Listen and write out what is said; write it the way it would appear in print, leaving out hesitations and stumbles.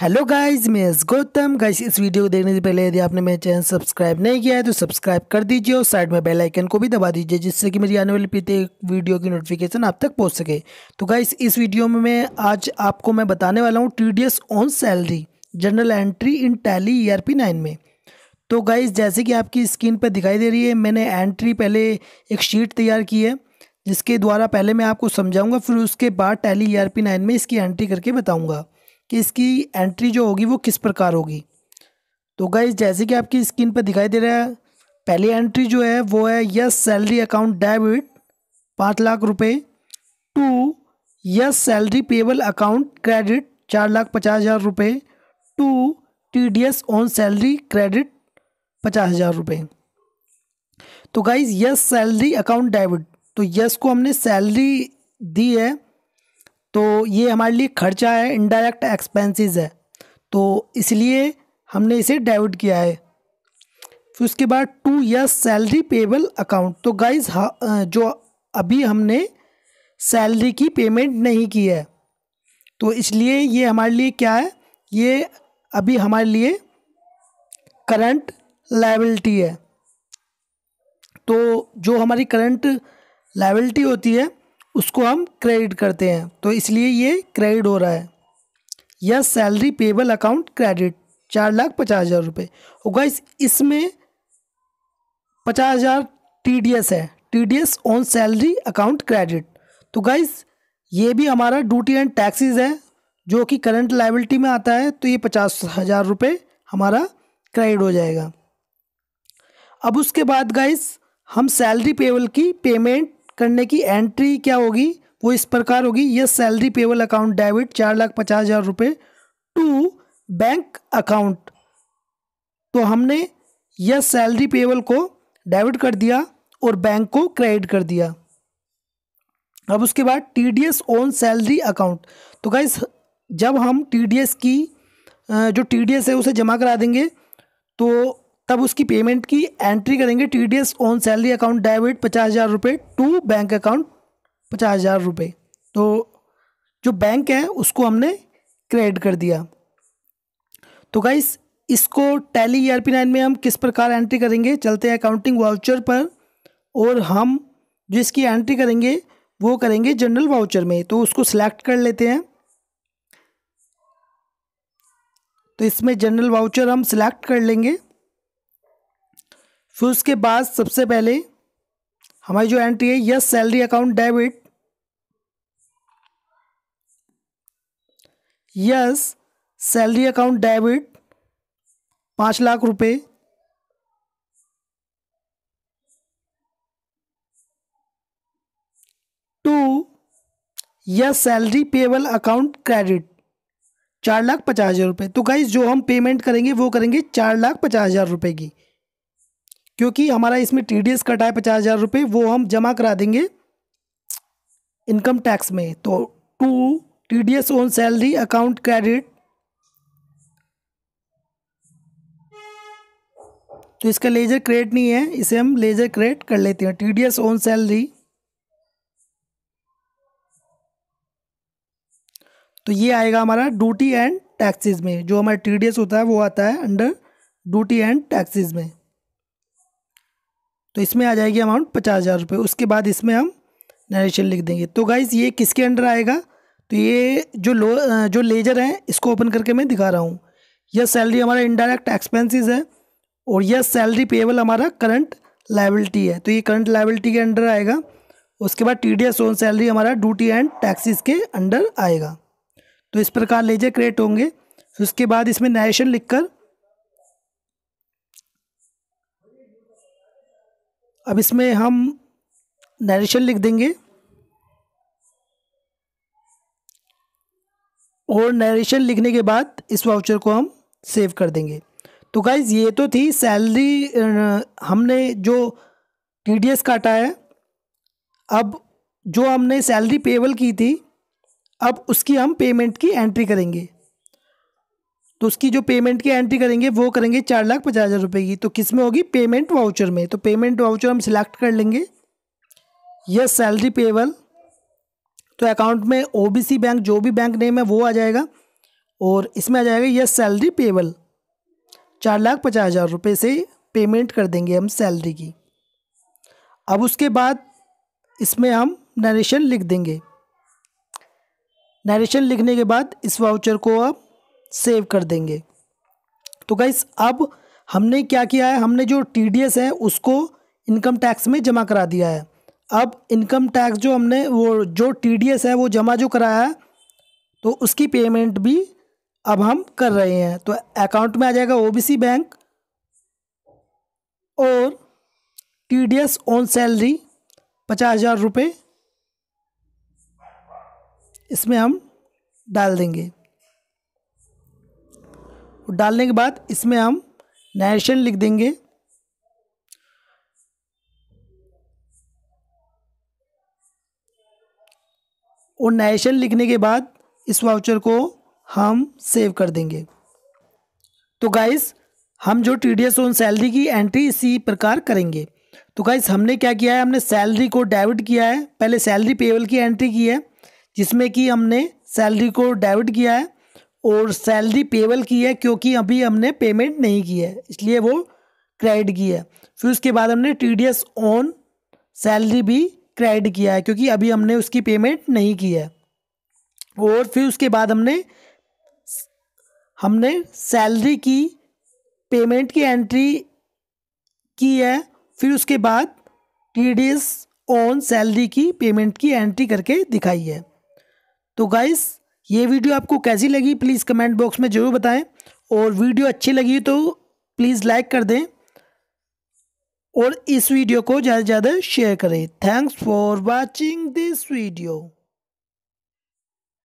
Hello guys, मैं Gautam. Guys, इस video को देखने से पहले यदि आपने मेरे चैनल सब्सक्राइब नहीं किया है तो सब्सक्राइब कर दीजिए और साइड में बेल आइकन को भी दबा दीजिए, जिससे कि मेरी आने वाली प्रत्येक वीडियो की नोटिफिकेशन आप तक पहुंच सके। तो गाइस, इस वीडियो में मैं आज आपको बताने वाला हूँ TDS on salary journal entry in Tally ERP 9 में। तो गाइस, जैसे कि आपकी स्क्रीन पर दिखाई दे रही है, मैंने एंट्री पहले एक शीट तैयार की है, जिसके द्वारा पहले मैं आपको समझाऊँगा, फिर उसके बाद टैली ERP 9 में इसकी एंट्री करके बताऊँगा कि इसकी एंट्री जो होगी वो किस प्रकार होगी। तो गाइस, जैसे कि आपकी स्क्रीन पर दिखाई दे रहा है, पहली एंट्री जो है वो है yes salary account debit 5 lakh रुपए to yes salary payable account credit 4,50,000 रुपये to TDS on salary credit 50,000 रुपये। तो guys, yes salary account debit, तो यस को हमने सैलरी दी है तो ये हमारे लिए खर्चा है, इनडायरेक्ट एक्सपेंसेस है, तो इसलिए हमने इसे डेबिट किया है। फिर उसके बाद to yes salary payable account, तो गाइस जो अभी हमने सैलरी की पेमेंट नहीं की है तो इसलिए ये हमारे लिए क्या है, ये अभी हमारे लिए करंट लायबिलिटी है। तो जो हमारी करंट लायबिलिटी होती है उसको हम क्रेडिट करते हैं, तो इसलिए ये क्रेडिट हो रहा है। Yes salary payable account credit 4,50,000 रुपये होगा। इसमें 50,000 TDS है, TDS on salary account credit. तो गाइस, ये भी हमारा ड्यूटी एंड टैक्सेस है जो कि करंट लायबिलिटी में आता है, तो ये 50,000 रुपये हमारा क्रेडिट हो जाएगा। अब उसके बाद गाइस, हम सैलरी पेबल की पेमेंट करने की एंट्री क्या होगी, वो इस प्रकार होगी। Yes salary payable account debit 4,50,000 रुपये टू बैंक अकाउंट, तो हमने यस सैलरी पेबल को डेबिट कर दिया और बैंक को क्रेडिट कर दिया। अब उसके बाद TDS ऑन सैलरी अकाउंट, तो गाइस जब हम TDS की जो TDS है उसे जमा करा देंगे तो तब उसकी पेमेंट की एंट्री करेंगे। TDS on salary account debit 50,000 रुपये टू बैंक अकाउंट 50,000 रुपये, तो जो बैंक है उसको हमने क्रेडिट कर दिया। तो गाइस, इसको टैली ERP 9 में हम किस प्रकार एंट्री करेंगे, चलते हैं अकाउंटिंग वाउचर पर, और हम जो इसकी एंट्री करेंगे वो करेंगे जनरल वाउचर में। तो उसको सिलेक्ट कर लेते हैं, तो इसमें जनरल वाउचर हम सिलेक्ट कर लेंगे। फिर उसके बाद सबसे पहले हमारी जो एंट्री है yes salary account debit yes salary account debit 5 lakh रुपए to yes salary payable account credit 4,50,000 रुपये। तो गाइस, जो हम पेमेंट करेंगे वो करेंगे 4,50,000 रुपये की, क्योंकि हमारा इसमें TDS कटा है 50,000 रुपये, वो हम जमा करा देंगे इनकम टैक्स में। तो to TDS on salary account credit, तो इसका लेजर क्रेडिट नहीं है, इसे हम लेजर क्रेडिट कर लेते हैं। TDS ऑन सैलरी, तो ये आएगा हमारा ड्यूटी एंड टैक्सेस में, जो हमारा TDS होता है वो आता है अंडर ड्यूटी एंड टैक्सेस में, तो इसमें आ जाएगी अमाउंट 50,000 रुपये। उसके बाद इसमें हम नरेशन लिख देंगे। तो गाइस, ये किसके अंडर आएगा, तो ये जो लेजर है इसको ओपन करके मैं दिखा रहा हूँ। यह सैलरी हमारा इनडायरेक्ट एक्सपेंसेस है और यह सैलरी पेबल हमारा करंट लायबिलिटी है, तो ये करंट लायबिलिटी के अंडर आएगा। उसके बाद TDS ऑन सैलरी हमारा ड्यूटी एंड टैक्सेस के अंडर आएगा, तो इस प्रकार लेजर क्रिएट होंगे। उसके बाद इसमें नरेशन लिख कर, अब इसमें हम नरेशन लिख देंगे और नरेशन लिखने के बाद इस वाउचर को हम सेव कर देंगे। तो गाइज, ये तो थी सैलरी, हमने जो TDS काटा है। अब जो हमने सैलरी पेबल की थी, अब उसकी हम पेमेंट की एंट्री करेंगे, तो उसकी जो पेमेंट की एंट्री करेंगे वो करेंगे 4,50,000 रुपये की, तो किस में होगी, पेमेंट वाउचर में। तो पेमेंट वाउचर हम सिलेक्ट कर लेंगे, यस सैलरी पेबल, तो अकाउंट में OBC बैंक जो भी बैंक नेम है वो आ जाएगा, और इसमें आ जाएगा यह सैलरी पेबल 4,50,000 रुपये से पेमेंट कर देंगे हम सैलरी की। अब उसके बाद इसमें हम नरेशन लिख देंगे। नरेशन लिखने के बाद इस वाउचर को अब सेव कर देंगे। तो गाइस अब हमने क्या किया है, हमने जो टीडीएस है उसको इनकम टैक्स में जमा करा दिया है। अब इनकम टैक्स जो हमने वो जो टीडीएस है वो जमा जो कराया है तो उसकी पेमेंट भी अब हम कर रहे हैं। तो अकाउंट में आ जाएगा ओबीसी बैंक और टीडीएस ऑन सैलरी 50,000 रुपये इसमें हम डाल देंगे। डालने के बाद इसमें हम नरेशन लिख देंगे। और नरेशन लिखने के बाद इस वाउचर को हम सेव कर देंगे। तो गाइस हम जो टीडीएस ऑन सैलरी की एंट्री इसी प्रकार करेंगे। तो गाइस हमने क्या किया है, हमने सैलरी को डेबिट किया है, पहले सैलरी पेबल की एंट्री की है जिसमें कि हमने सैलरी को डेबिट किया है और सैलरी पेबल की है क्योंकि अभी हमने पेमेंट नहीं की है इसलिए वो क्रेडिट की है। फिर उसके बाद हमने टीडीएस ऑन सैलरी भी क्रेडिट किया है क्योंकि अभी हमने उसकी पेमेंट नहीं की है। और फिर उसके बाद हमने सैलरी की पेमेंट की एंट्री की है, फिर उसके बाद टीडीएस ऑन सैलरी की पेमेंट की एंट्री करके दिखाई है। तो गाइस ये वीडियो आपको कैसी लगी प्लीज़ कमेंट बॉक्स में ज़रूर बताएं और वीडियो अच्छी लगी तो प्लीज़ लाइक कर दें और इस वीडियो को ज़्यादा से ज़्यादा शेयर करें। Thanks for watching this video.